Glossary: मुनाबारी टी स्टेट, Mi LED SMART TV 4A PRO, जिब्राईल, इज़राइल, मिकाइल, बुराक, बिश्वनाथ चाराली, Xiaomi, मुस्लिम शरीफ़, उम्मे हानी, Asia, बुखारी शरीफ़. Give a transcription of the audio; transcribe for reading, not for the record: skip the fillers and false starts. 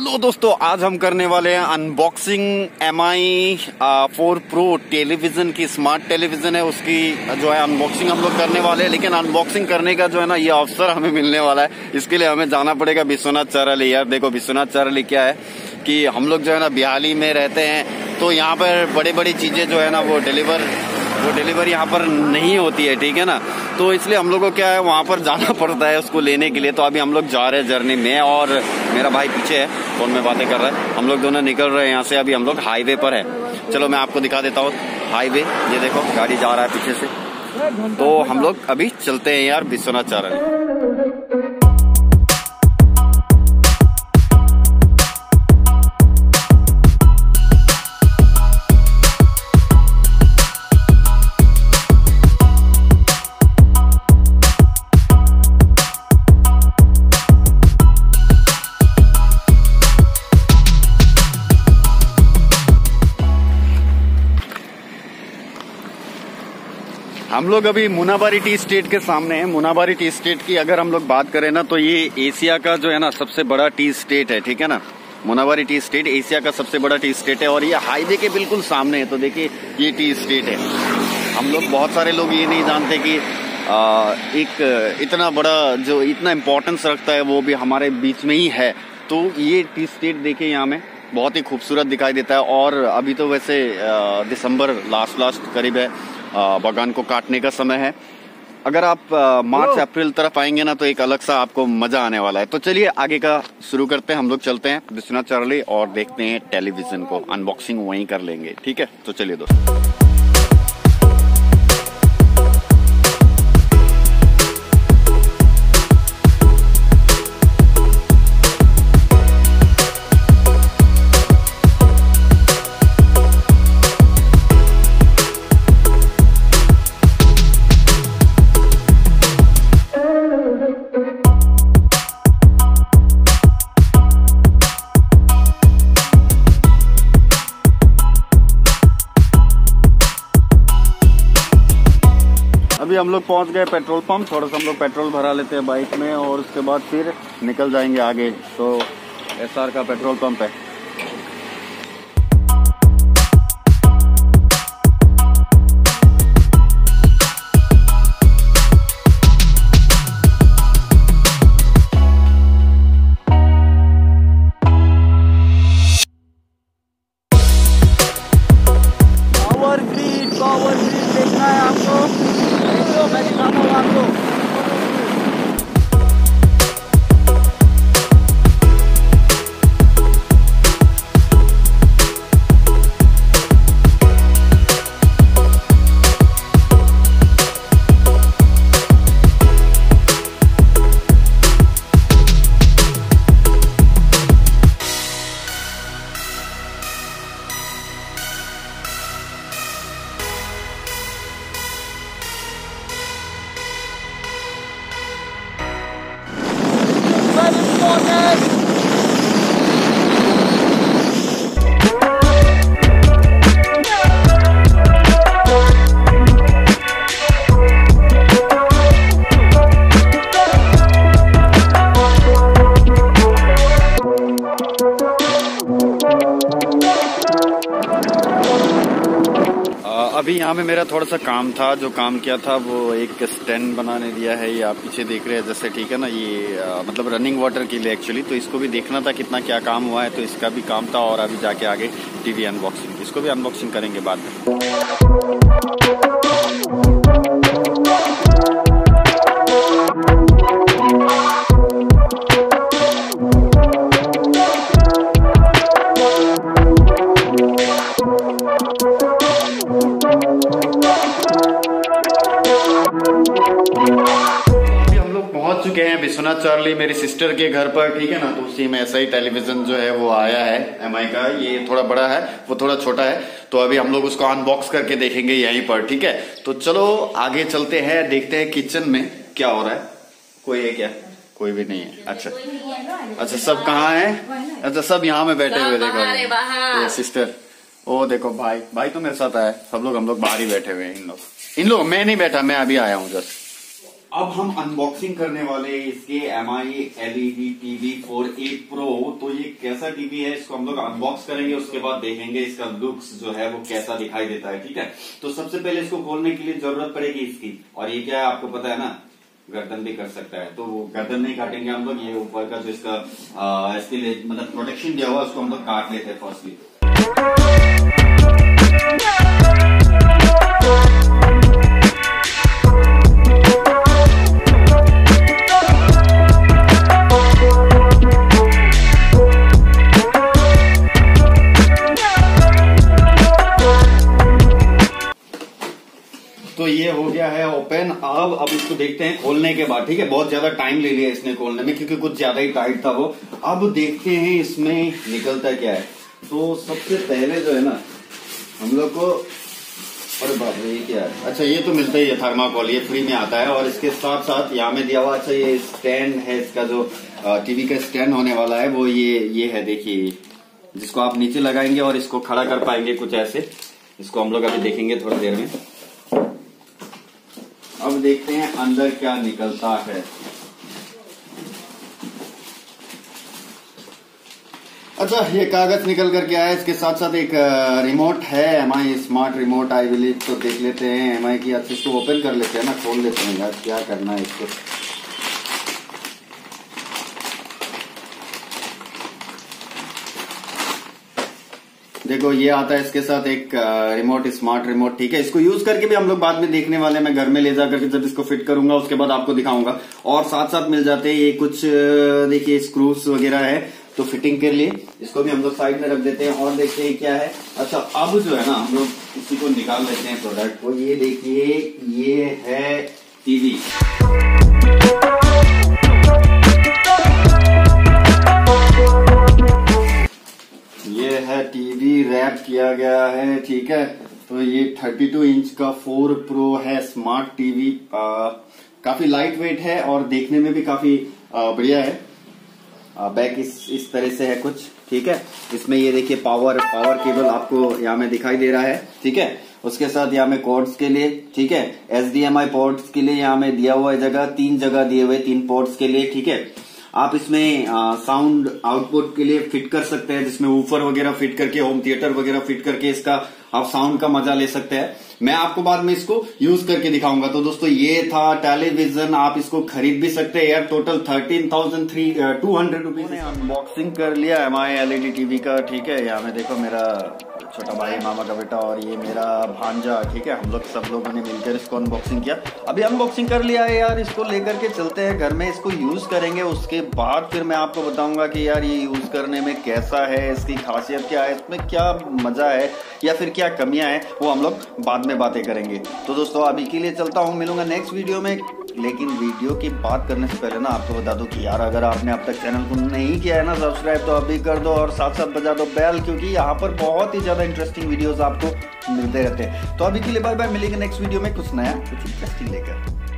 Hello दोस्तों, आज हम करने वाले हैं अनबॉक्सिंग Mi 4 Pro टेलीविजन की। स्मार्ट टेलीविजन है, उसकी जो है अनबॉक्सिंग हम लोग करने वाले हैं। लेकिन अनबॉक्सिंग करने का जो है ना ये अवसर हमें मिलने वाला है, इसके लिए हमें जाना पड़ेगा बिश्वनाथ चाराली। यार देखो बिश्वनाथ चाराली क्या है कि हम लोग जो है ना बिहाली में रहते हैं, तो यहाँ पर बड़ी बड़ी चीजें जो है ना वो डिलीवरी यहाँ पर नहीं होती है, ठीक है ना। तो इसलिए हम लोगों को क्या है वहाँ पर जाना पड़ता है उसको लेने के लिए। तो अभी हम लोग जा रहे हैं जर्नी में, और मेरा भाई पीछे है फोन में बातें कर रहा है। हम लोग दोनों निकल रहे हैं यहाँ से। अभी हम लोग हाईवे पर है, चलो मैं आपको दिखा देता हूँ हाईवे। ये देखो गाड़ी जा रहा है पीछे से। तो हम लोग अभी चलते हैं यार बिश्वनाथ चाराली। हम लोग अभी मुनाबारी टी स्टेट के सामने हैं। मुनाबारी टी स्टेट की अगर हम लोग बात करें ना, तो ये एशिया का जो है ना सबसे बड़ा टी स्टेट है, ठीक है ना। मुनाबारी टी स्टेट एशिया का सबसे बड़ा टी स्टेट है, और ये हाईवे के बिल्कुल सामने है। तो देखिए ये टी स्टेट है। हम लोग बहुत सारे लोग ये नहीं जानते कि एक इतना बड़ा जो इतना इम्पोर्टेंस रखता है वो भी हमारे बीच में ही है। तो ये टी स्टेट देखिए यहाँ में बहुत ही खूबसूरत दिखाई देता है। और अभी तो वैसे दिसंबर लास्ट करीब है, बागान को काटने का समय है। अगर आप मार्च अप्रैल तरफ आएंगे ना तो एक अलग सा आपको मजा आने वाला है। तो चलिए आगे का शुरू करते हैं। हम लोग चलते हैं बिश्वनाथ चाराली और देखते हैं टेलीविजन को, अनबॉक्सिंग वहीं कर लेंगे, ठीक है। तो चलिए दोस्तों। अभी हम लोग पहुंच गए पेट्रोल पंप। थोड़ा सा हम लोग पेट्रोल भरा लेते हैं बाइक में, और उसके बाद फिर निकल जाएंगे आगे। तो एसआर का पेट्रोल पंप है। अभी यहाँ में मेरा थोड़ा सा काम था, जो काम किया था वो एक स्टैंड बनाने दिया है। ये आप पीछे देख रहे हैं जैसे, ठीक है ना। ये मतलब रनिंग वाटर के लिए एक्चुअली, तो इसको भी देखना था कितना क्या काम हुआ है, तो इसका भी काम था। और अभी जाके आगे टीवी अनबॉक्सिंग, इसको भी अनबॉक्सिंग करेंगे बाद में। बिश्वनाथ चाराली मेरी सिस्टर के घर पर, ठीक है ना। तो उसी में ऐसा ही टेलीविजन जो है वो आया है एमआई का। ये थोड़ा बड़ा है, वो थोड़ा छोटा है, तो अभी हम लोग उसको अनबॉक्स करके देखेंगे यहीं पर, ठीक है। तो चलो आगे चलते हैं, देखते हैं किचन में क्या हो रहा है। कोई है क्या? कोई भी नहीं है। अच्छा अच्छा, सब कहाँ है? अच्छा सब यहाँ में बैठे हुए। देखो सिस्टर, ओ देखो भाई, भाई तो मेरे साथ आया। सब लोग हम लोग बाहर ही बैठे हुए हैं। इन लोग मैं नहीं बैठा, मैं अभी आया हूँ जस्ट। अब हम अनबॉक्सिंग करने वाले इसके Mi LED TV 4A Pro। तो ये कैसा टीवी है इसको हम लोग अनबॉक्स करेंगे, उसके बाद देखेंगे इसका लुक्स जो है वो कैसा दिखाई देता है। ठीक है, तो सबसे पहले इसको खोलने के लिए जरूरत पड़ेगी इसकी, और ये क्या है आपको पता है ना, गर्दन भी कर सकता है, तो वो गर्दन नहीं काटेंगे हम लोग। ये ऊपर का जो इसका इसके लिए मतलब प्रोटेक्शन दिया हुआ उसको हम लोग काट लेते हैं फर्स्टली। तो ये हो गया है ओपन। अब इसको देखते हैं खोलने के बाद। ठीक है, बहुत ज्यादा टाइम ले लिया इसने खोलने में क्योंकि कुछ ज्यादा ही टाइट था वो। अब देखते हैं इसमें निकलता क्या है। तो सबसे पहले जो है ना हम लोग को, अरे बाप रे ये क्या है, अच्छा ये तो मिलता ही है थर्माकोल, ये फ्री में आता है। और इसके साथ साथ यहाँ में दिया हुआ, अच्छा ये स्टैंड है इसका, जो टीवी का स्टैंड होने वाला है वो ये है, देखिए, जिसको आप नीचे लगाएंगे और इसको खड़ा कर पाएंगे कुछ ऐसे। इसको हम लोग अभी देखेंगे थोड़ी देर में। अब देखते हैं अंदर क्या निकलता है। अच्छा ये कागज निकल कर क्या है, इसके साथ साथ एक रिमोट है, Mi smart remote I believe. तो देख लेते हैं Mi की, अच्छे इसको ओपन कर लेते हैं ना, खोल लेते हैं यार, क्या करना है इसको। देखो ये आता है इसके साथ एक रिमोट, स्मार्ट रिमोट। ठीक है, इसको यूज करके भी हम लोग बाद में देखने वाले हैं। मैं घर में ले जाकर के जब इसको फिट करूंगा उसके बाद आपको दिखाऊंगा। और साथ साथ मिल जाते हैं ये कुछ, देखिए स्क्रूज वगैरह है तो फिटिंग के लिए। इसको भी हम लोग साइड में रख देते हैं और देखते हैं क्या है। अच्छा अब जो है ना हम लोग इसी को निकाल लेते हैं प्रोडक्ट को। ये देखिए ये है टीवी। ये है टीवी, रैप किया गया है। ठीक है, तो ये 32 इंच का 4 प्रो है स्मार्ट टीवी। काफी लाइट वेट है और देखने में भी काफी बढ़िया है। बैक इस तरह से है कुछ। ठीक है, इसमें ये देखिए पावर केबल आपको यहाँ में दिखाई दे रहा है। ठीक है, उसके साथ यहाँ में कॉर्ड्स के लिए, ठीक है, HDMI पोर्ट्स के लिए यहाँ में दिया हुआ है जगह, 3 जगह दिए हुए 3 पोर्ट्स के लिए। ठीक है, आप इसमें साउंड आउटपुट के लिए फिट कर सकते हैं, जिसमें वूफर वगैरह फिट करके, होम थिएटर वगैरह फिट करके इसका आप साउंड का मजा ले सकते हैं। मैं आपको बाद में इसको यूज करके दिखाऊंगा। तो दोस्तों ये था टेलीविजन, आप इसको खरीद भी सकते हैं यार। टोटल 13,200 रुपीज अनबॉक्सिंग कर लिया Mi LED टीवी का। ठीक है, यहाँ में देखो मेरा छोटा भाई, मामा का बेटा, और ये मेरा भांजा। ठीक है, हम लोग सब लोगों ने मिलकर इसको अनबॉक्सिंग किया। अभी अनबॉक्सिंग कर लिया है यार, इसको लेकर के चलते हैं घर में, इसको यूज करेंगे। उसके बाद फिर मैं आपको बताऊंगा कि यार ये यूज करने में कैसा है, इसकी खासियत क्या है, इसमें क्या मजा है या फिर क्या कमियां हैं, वो हम लोग बाद में बातें करेंगे। तो दोस्तों अभी के लिए चलता हूँ, मिलूंगा नेक्स्ट वीडियो में। लेकिन वीडियो की बात करने से पहले ना आपको बता दूं कि यार अगर आपने अब तक चैनल को नहीं किया है ना सब्सक्राइब, तो अभी कर दो और साथ साथ बजा दो बेल, क्योंकि यहाँ पर बहुत ही ज़्यादा इंटरेस्टिंग वीडियोस आपको मिलते रहते हैं। तो अभी के लिए बाय बाय, मिलेंगे नेक्स्ट वीडियो में कुछ नया कुछ इंटरेस्टिंग लेकर।